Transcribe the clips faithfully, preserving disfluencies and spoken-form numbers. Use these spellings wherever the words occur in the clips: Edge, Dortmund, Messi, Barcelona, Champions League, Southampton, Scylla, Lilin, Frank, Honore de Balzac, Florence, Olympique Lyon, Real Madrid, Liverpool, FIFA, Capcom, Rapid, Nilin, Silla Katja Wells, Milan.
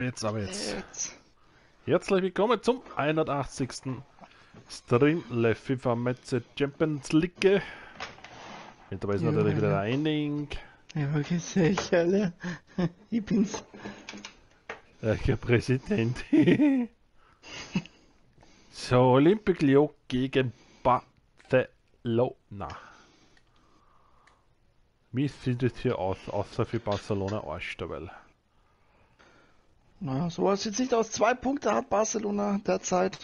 Jetzt aber jetzt. jetzt. Herzlich willkommen zum einhundertachtzigsten Stream Le FIFA Matze Champions League. Mit dabei ist ja, natürlich ja. wieder Reining. Ja, vergiss ich alle. Ich bin's. Der Präsident. So, Olympique Lyon gegen Barcelona. Wie sieht es hier aus, außer für Barcelona Arschtabelle? Naja, so sieht es nicht aus. Zwei Punkte hat Barcelona derzeit.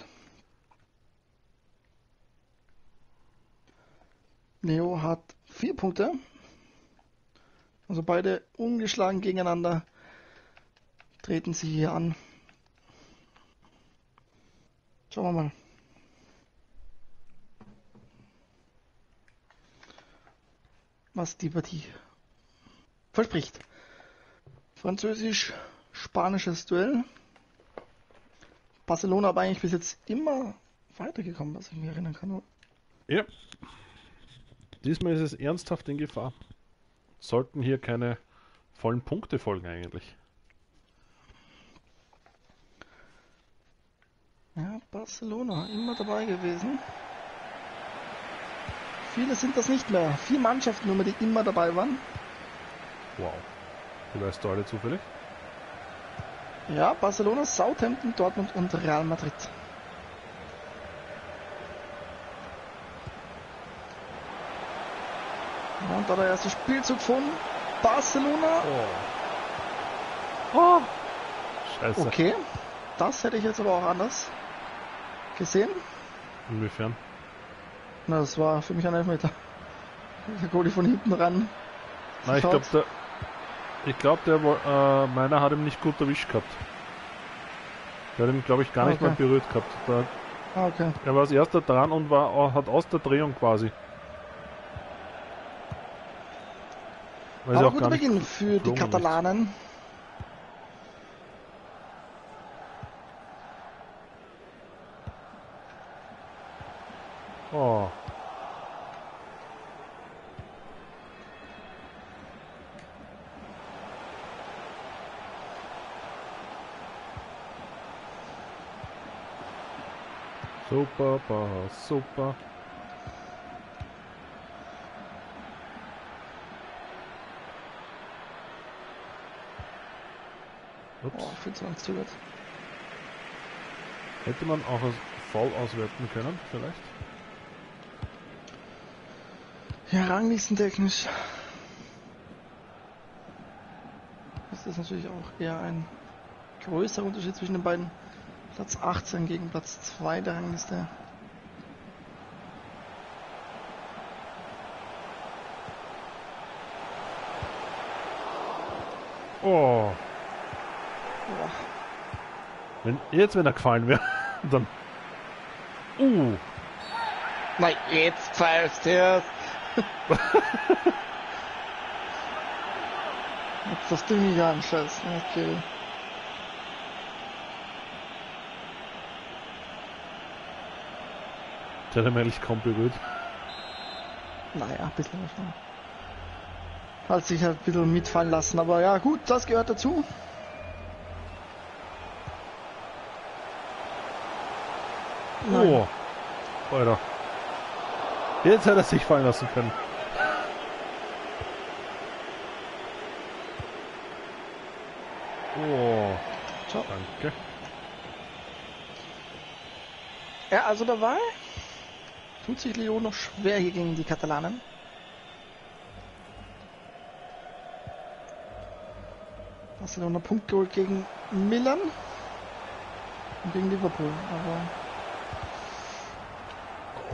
Leo hat vier Punkte. Also beide ungeschlagen gegeneinander. Treten sie hier an. Schauen wir mal. Was die Partie verspricht. Französisch. Spanisches Duell. Barcelona aber eigentlich bis jetzt immer weitergekommen, was ich mir erinnern kann. Ja. Diesmal ist es ernsthaft in Gefahr. Sollten hier keine vollen Punkte folgen eigentlich. Ja, Barcelona immer dabei gewesen. Viele sind das nicht mehr. Vier Mannschaften nur mehr, die immer dabei waren. Wow. Die weißt du alle zufällig? Ja, Barcelona, Southampton, Dortmund und Real Madrid. Ja, und da der erste Spielzug von Barcelona. Oh. Oh. Scheiße. Okay, das hätte ich jetzt aber auch anders gesehen. Inwiefern? Na, das war für mich ein Elfmeter. Der Goalie von hinten ran. Na, ich glaube, der... Ich glaube, der äh, meiner hat ihn nicht gut erwischt gehabt. Der hat ihn, glaube ich, gar okay. nicht mal berührt gehabt. Da, okay. Er war als erster dran und war, hat aus der Drehung quasi. Weil aber auch guter Beginn für die Katalanen. Ist. Oh. Super, super. Ups. Oh, vierzehn zu gut. Hätte man auch als Foul auswerten können, vielleicht? Ja, ranglichsten technisch. Das ist natürlich auch eher ein größerer Unterschied zwischen den beiden. Platz achtzehn gegen Platz zwei der Rangliste. Oh. Ja. Wenn jetzt, wenn er gefallen wäre, dann. Uh. Na, jetzt pfeifst du. Jetzt das Ding hier anscheißen, okay. Der hat ihn eigentlich kaum berührt. Naja, ein bisschen was schon. Hat sich halt ein bisschen mitfallen lassen, aber ja gut, das gehört dazu. Nein. Oh, Alter. Jetzt hätte er sich fallen lassen können. Oh, ciao. Danke. Ja, also dabei. Tut sich Lyon noch schwer hier gegen die Katalanen. Barcelona Punkt geholt gegen Milan und gegen Liverpool,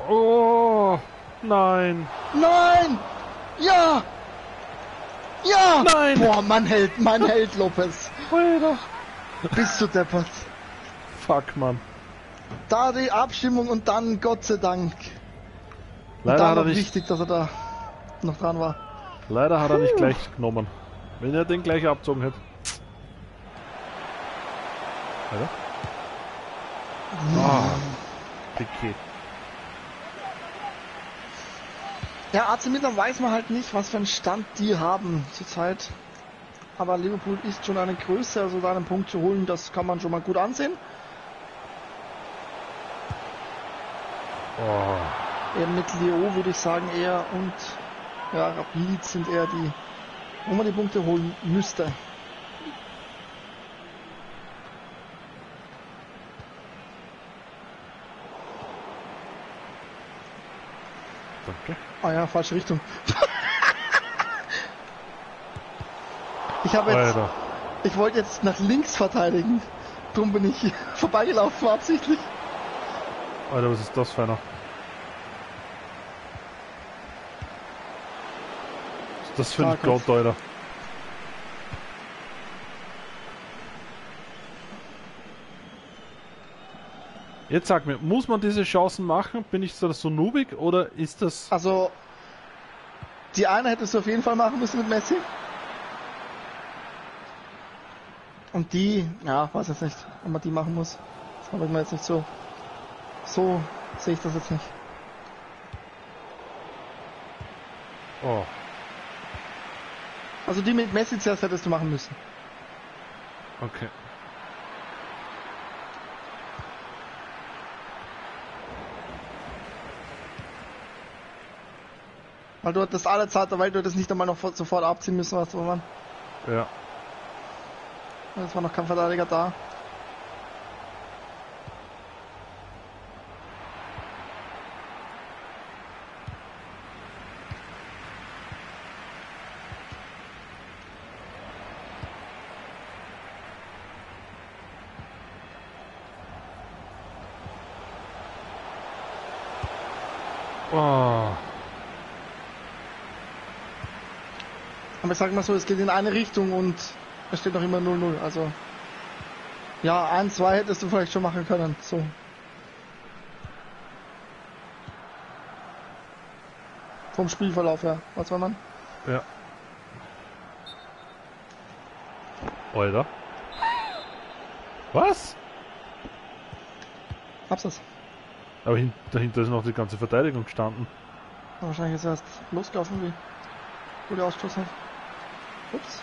aber... Oh, nein! Nein! Ja! Ja! Nein! Boah, man hält, man hält Lopez! Alter. Bist du deppert! Fuck, Mann! Da die Abstimmung und dann, Gott sei Dank! Leider hat er nicht wichtig, dass er da noch dran war. Leider hat er nicht gleich genommen. Wenn er den gleich abzogen hätte. Alter. Oh, okay. Ja, A C Milan weiß man halt nicht, was für einen Stand die haben zurzeit. aber Liverpool ist schon eine Größe, also da einen Punkt zu holen, das kann man schon mal gut ansehen. Oh. Eben mit Lyon würde ich sagen eher und ja, Rapid sind eher die, wo man die Punkte holen müsste. Danke. Ah ja, falsche Richtung. Ich habe jetzt, Alter. Ich wollte jetzt nach links verteidigen, drum bin ich vorbeigelaufen absichtlich. Alter, was ist das für einer? Was ist das für ein Gold, Alter? Jetzt sag mir, muss man diese Chancen machen? Bin ich so noobig oder ist das... Also, die eine hättest du auf jeden Fall machen müssen mit Messi. Und die, ja, weiß jetzt nicht, ob man die machen muss. Das habe ich mir jetzt nicht so... So sehe ich das jetzt nicht. Oh. Also die mit Messi zuerst hättest du machen müssen. Okay. Weil du hattest alle Zeit, weil du das nicht einmal noch sofort abziehen müssen, was war man? Ja. Es war noch kein Verteidiger da. Ich sag mal so, es geht in eine Richtung und es steht noch immer null null, also ja, eins zwei hättest du vielleicht schon machen können, so. Vom Spielverlauf her, was war man? Ja. Alter. Was? Absatz. Aber dahinter ist noch die ganze Verteidigung gestanden. Aber wahrscheinlich ist erst losgelaufen, wie wo der Ausstoß hat. Ups.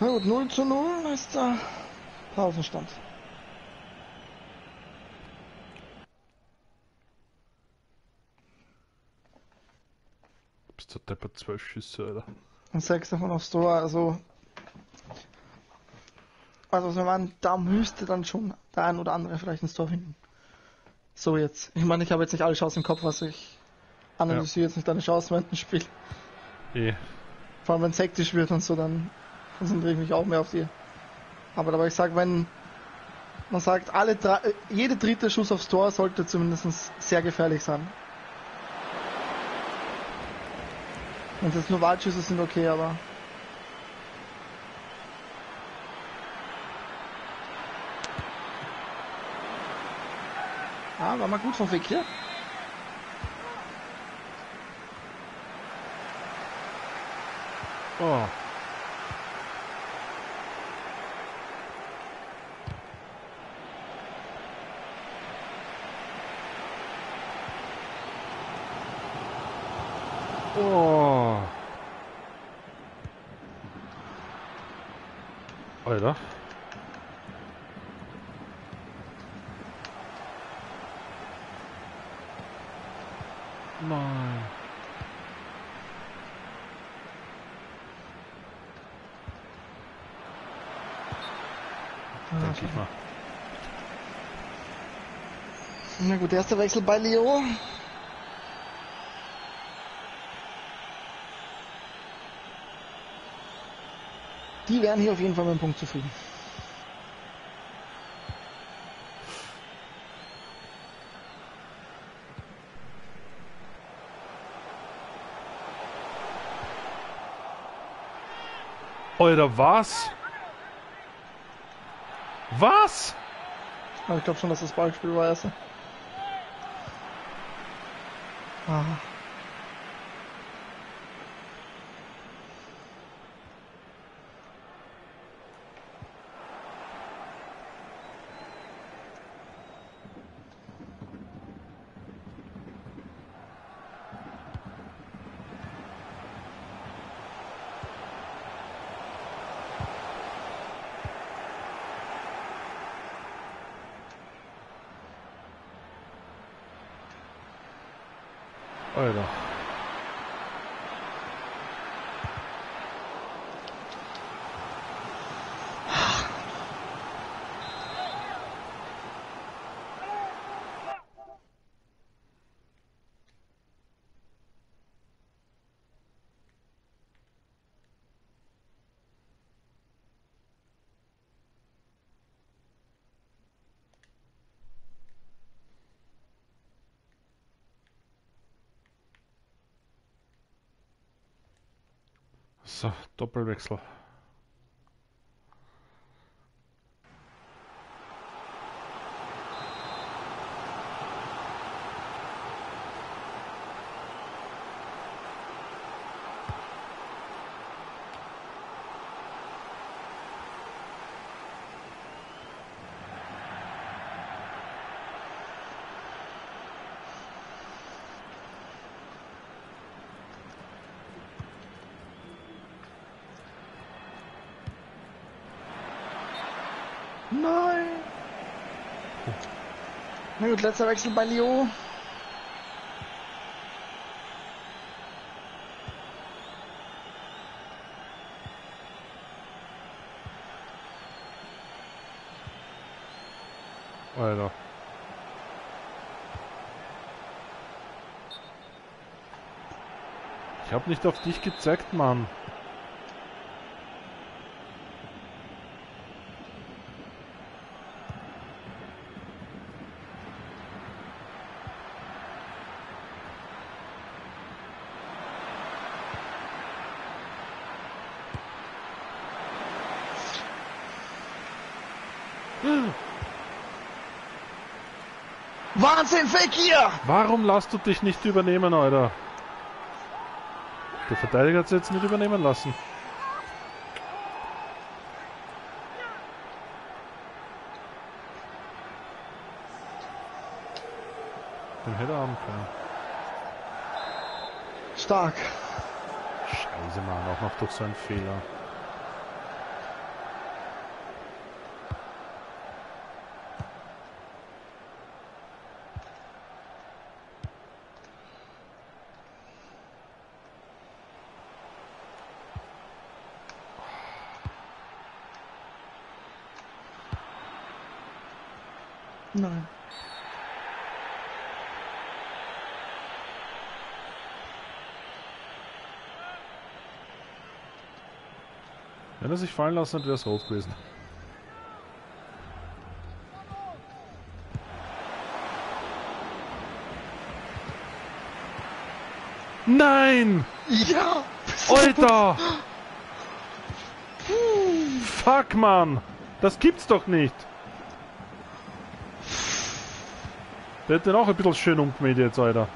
Na gut, null zu null ist der Pausenstand. Bist du deppert, zwölf Schüsse, Alter. Und sechs davon aufs Tor, also... Also, wenn man da müsste, dann schon der ein oder andere vielleicht ins Tor finden. So jetzt. Ich meine, ich habe jetzt nicht alle Chancen im Kopf, was also ich analysiere ja. Jetzt nicht deine Chancen während dem Spiel. Yeah. Vor allem, wenn es hektisch wird und so, dann... konzentriere ich mich auch mehr auf die. Aber dabei, ich sage, wenn man sagt, alle drei, jede dritte Schuss aufs Tor sollte zumindest sehr gefährlich sein. Wenn es jetzt nur Wahlschüsse sind, okay, aber... Ah, war mal gut vom Weg hier. Oh. Oh. Alter. Nein. Denke ich mal. Na gut, erster Wechsel bei Lyon. Die wären hier auf jeden Fall mit dem Punkt zufrieden. Oder was? Was? Aber ich glaube schon, dass das Ballspiel war erst. Ah. Alter. So, Doppelwechsel. Nein! Na gut, letzter Wechsel bei Lyon. Alter. Ich hab nicht auf dich gezeigt, Mann. Wahnsinn, weg hier! Warum lässt du dich nicht übernehmen, Alter? Der Verteidiger hat es jetzt nicht übernehmen lassen. Den hätte er haben können. Stark. Scheiße, Mann, auch noch durch so einen Fehler. Nein. Wenn er sich fallen lassen hat, wäre es rot gewesen. Nein! Ja! Alter! Fuck, Mann! Das gibt's doch nicht! Der hat den auch ein bisschen schön umgemäht jetzt, Alter.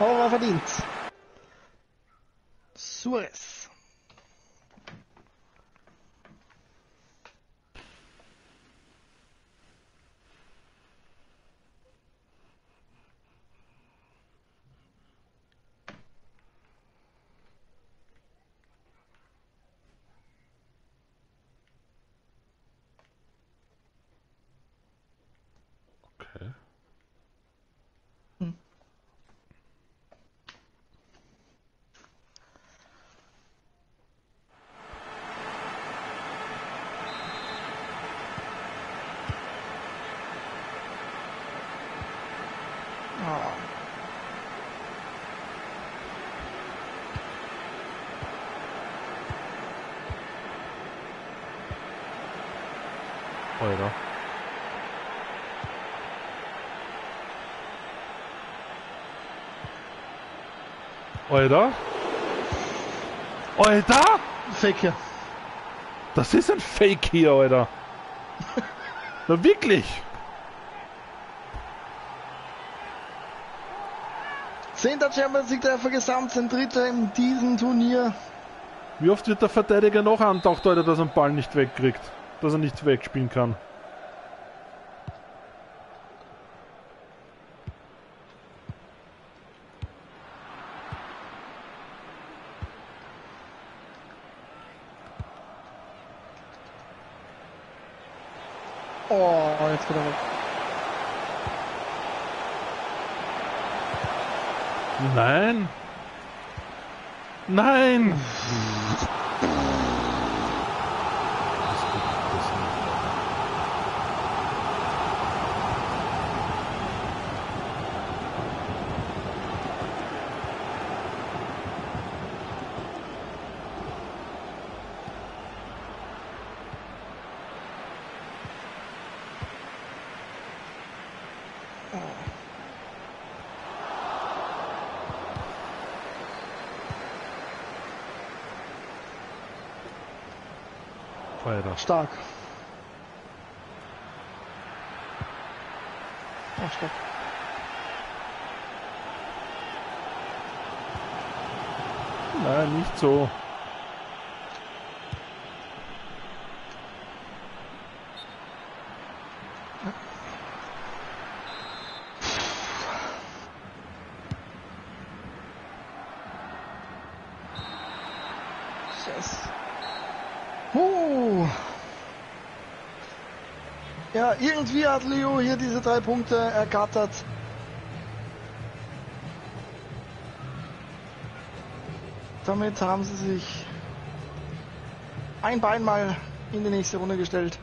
Oh, war verdient. Suarez. Alter. Alter. Alter! Fake hier. Das ist ein Fake hier, Alter. Na wirklich. Zehnter Champions League Treffer gesamt, sind Dritter in diesem Turnier. Wie oft wird der Verteidiger noch antaucht, Alter, dass er den Ball nicht wegkriegt? Dass er nicht wegspielen kann. Oh, jetzt geht er weg. Nein. Nein. Alter. Stark. Ja, stark. Nein, nicht so. Yes. Uh. Ja, irgendwie hat Leo hier diese drei Punkte ergattert. Damit haben sie sich ein Bein mal in die nächste Runde gestellt.